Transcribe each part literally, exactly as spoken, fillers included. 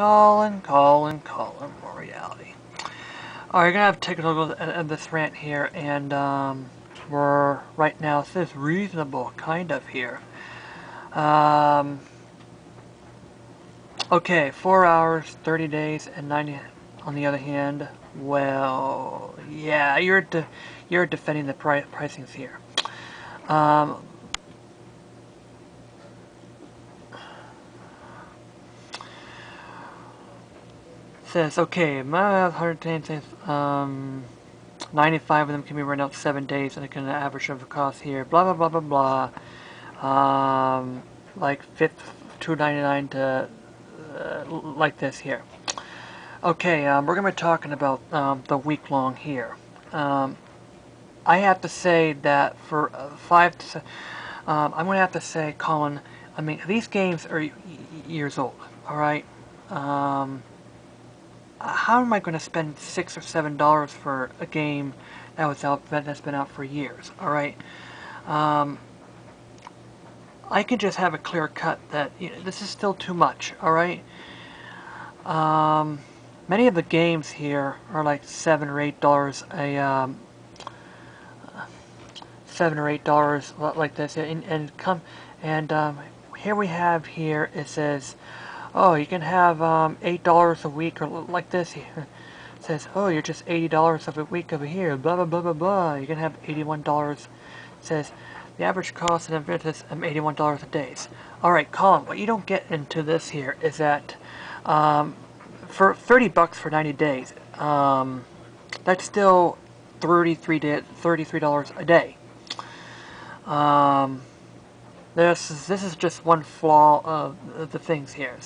Colin, Colin, Colin Moriarity. Alright, we're going to have to take a look at this rant here, and um, we're right now, it says reasonable, kind of, here. Um, okay, four hours, thirty days, and ninety, on the other hand, well, yeah, you're, de you're defending the pri pricings here. Um, says, okay, my one hundred ten says, um, ninety-five of them can be run out seven days and it can average over cost here, blah, blah, blah, blah, blah, um, like two ninety-nine to, uh, like this here. Okay, um, we're going to be talking about, um, the week long here. Um, I have to say that for uh, five, to, um, I'm going to have to say, Colin, I mean, these games are years old, alright, um, how am I going to spend six or seven dollars for a game that was out that's been out for years? All right, um, I could just have a clear cut that you know, this is still too much. All right, um, many of the games here are like seven or eight dollars a um, seven or eight dollars like this, and and come and um, here we have here it says. Oh, you can have um, eight dollars a week or like this here. It says, oh, you're just eighty dollars a week over here, blah, blah, blah, blah, blah. You can have eighty-one dollars. It says, the average cost in Inventus is eighty-one dollars a day. Alright, Colin, what you don't get into this here is that um, for thirty bucks for ninety days, um, that's still thirty-three dollars a day. Um... This is, this is just one flaw of the things here.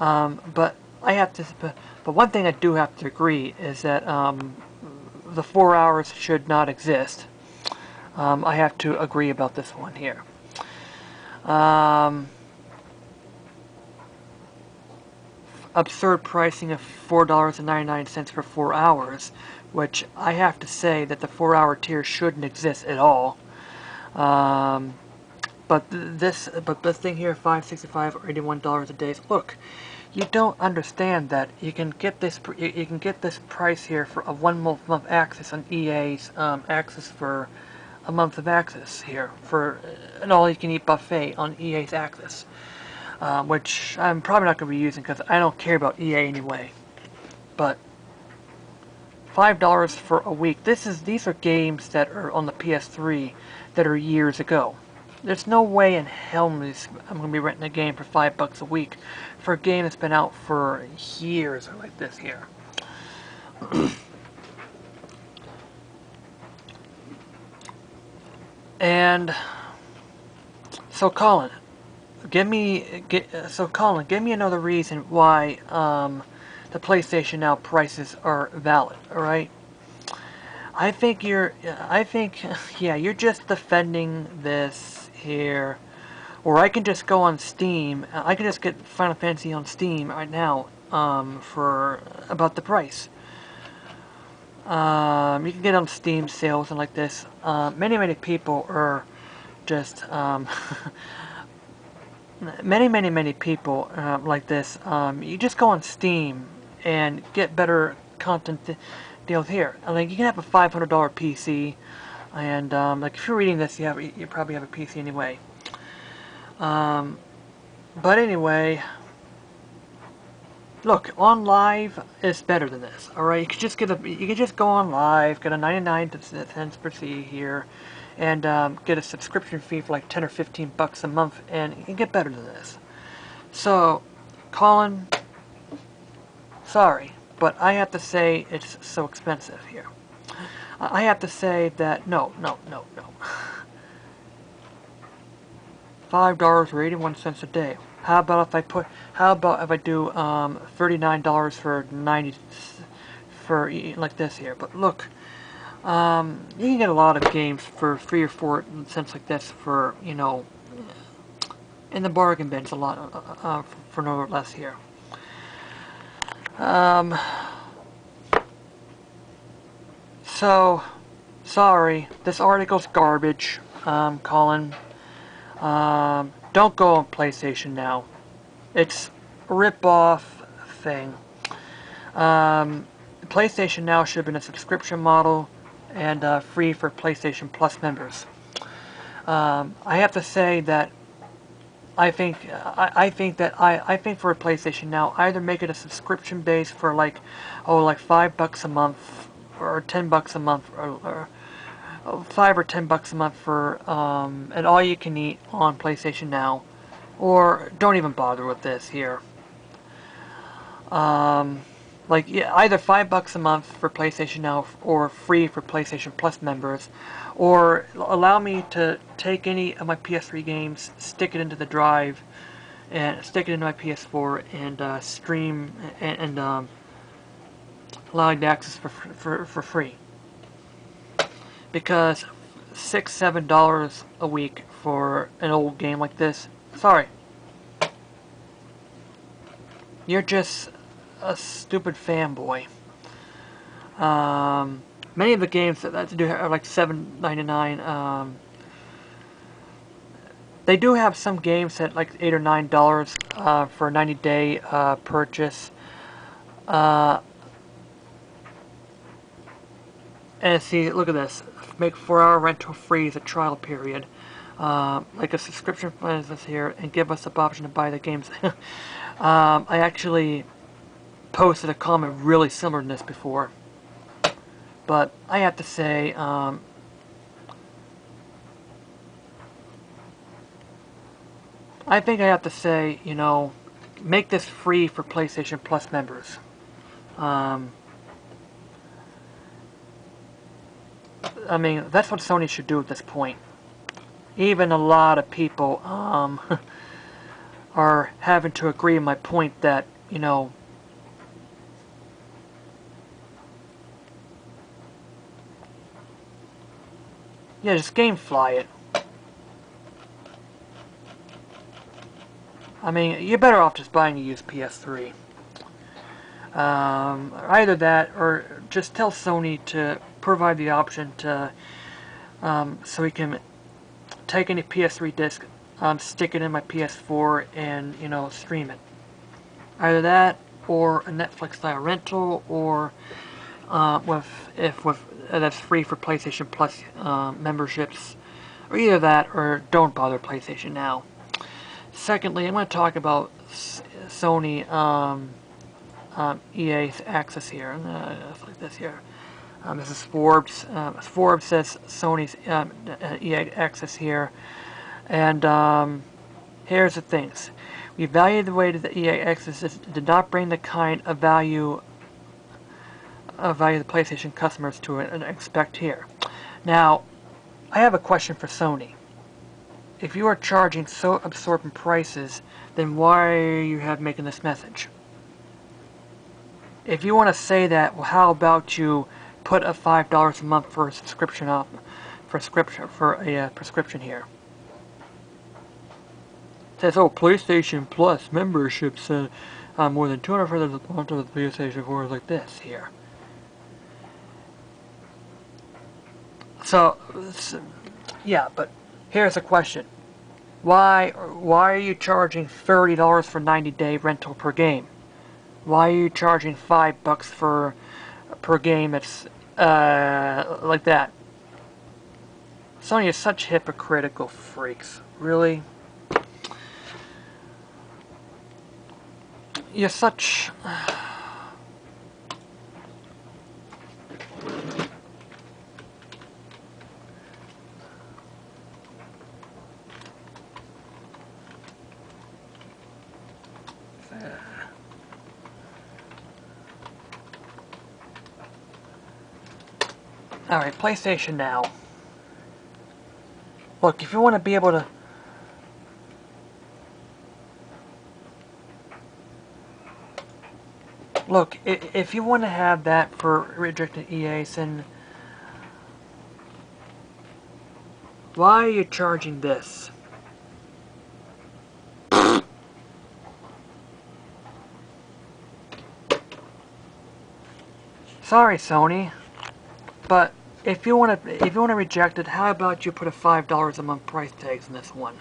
Um, but I have to, but, but one thing I do have to agree is that um, the four hours should not exist. Um, I have to agree about this one here. Um, absurd pricing of four dollars and ninety-nine cents for four hours, which I have to say that the four hour tier shouldn't exist at all. Um, But this, but this thing here, five sixty-five or eighty-one dollars a day. Look, you don't understand that you can get this. You can get this price here for a one month month access on E A's um, access for a month of access here for an all you can eat buffet on E A's access, um, which I'm probably not going to be using because I don't care about E A anyway. But five dollars for a week. This is these are games that are on the P S three that are years ago. There's no way in hell I'm going to be renting a game for five bucks a week for a game that's been out for years or like this here. And so Colin, give me get, so Colin, give me another reason why um, the PlayStation Now prices are valid. All right. I think you're. I think yeah, you're just defending this. Here, or I can just go on Steam. I can just get Final Fantasy on Steam right now um, for about the price. Um, you can get on Steam sales and like this. Uh, many many people are just um, many many many people uh, like this. Um, you just go on Steam and get better content th deals here. I mean, you can have a five hundred dollar P C. And, um, like, if you're reading this, you, have, you probably have a P C anyway. Um, but anyway, look, on live is better than this, alright? You can just get a, you can just go on live, get a ninety-nine cents per C here, and, um, get a subscription fee for like ten or fifteen bucks a month, and you can get better than this. So, Colin, sorry, but I have to say it's so expensive here. I have to say that, no, no, no, no. five dollars or eighty-one cents a day. How about if I put, how about if I do um, thirty-nine dollars for ninety, for like this here. But look, um, you can get a lot of games for three or four cents like this for, you know, in the bargain bins a lot uh, uh, for no less here. Um... So, sorry, this article's garbage, um, Colin. Um, don't go on PlayStation Now. It's a rip-off thing. Um, PlayStation Now should have been a subscription model and uh, free for PlayStation Plus members. Um, I have to say that I think I, I think that I I think for a PlayStation Now, either make it a subscription base for like oh like five bucks a month or ten bucks a month or, or five or ten bucks a month for um, an all you can eat on PlayStation Now, or don't even bother with this here. Um, like yeah, either five bucks a month for PlayStation Now or free for PlayStation Plus members, or allow me to take any of my P S three games, stick it into the drive, and stick it into my P S four, and uh, stream and, and um, allowing the access for for for free. Because six seven dollars a week for an old game like this, sorry, you're just a stupid fanboy. Um, many of the games that I have to do are like seven ninety-nine. Um, they do have some games at like eight or nine dollars uh, for a ninety-day uh, purchase, uh, and see. Look at this. Make four-hour rental free as a trial period, uh, like a subscription plan is this here, and give us the option to buy the games. um, I actually posted a comment really similar to this before, but I have to say, um, I think I have to say, you know, make this free for PlayStation Plus members. Um, I mean, that's what Sony should do at this point. Even a lot of people um, are having to agree with my point that, you know, yeah, just GameFly it. I mean, you're better off just buying a used P S three. Um, either that, or just tell Sony to provide the option to, um, so we can take any P S three disc, um, stick it in my P S four, and, you know, stream it. Either that, or a Netflix-style rental, or uh, with if with uh, that's free for PlayStation Plus uh, memberships, or either that, or don't bother PlayStation Now. Secondly, I'm going to talk about S Sony um, um, E A Access here, uh, like this here. Um, this is Forbes. Um, Forbes says Sony's um, E A Access here, and um, here's the things. We evaluated the E A Access did not bring the kind of value of value the PlayStation customers to it and expect here. Now, I have a question for Sony. If you are charging so absorbent prices, then why are you have making this message? If you want to say that, well, how about you put a five dollars a month for a subscription up, for scripture for a uh, prescription here. It says, oh, PlayStation Plus memberships uh, uh, more than two hundred for the launch of the PlayStation four, like this here. So, yeah, but here's a question: Why why are you charging thirty dollars for ninety day rental per game? Why are you charging five bucks for per game? It's uh, like that. Sony is such hypocritical freaks. Really? You're such... Alright, PlayStation Now. Look, if you want to be able to... Look, if you want to have that for restricted E As, then why are you charging this? Sorry, Sony, but if you want to, if you want to reject it, how about you put a five dollars a month price tags in this one?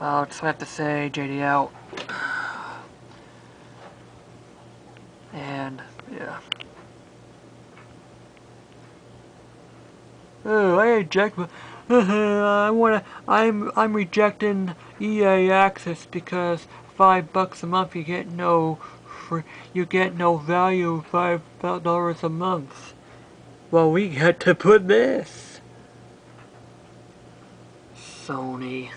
Well, I just have to say J D out. And, yeah. Oh, I reject my, I wanna, I'm, I'm rejecting E A Access because five bucks a month you get no, free, you get no value of five dollars a month. Well, we got to put this. Sony.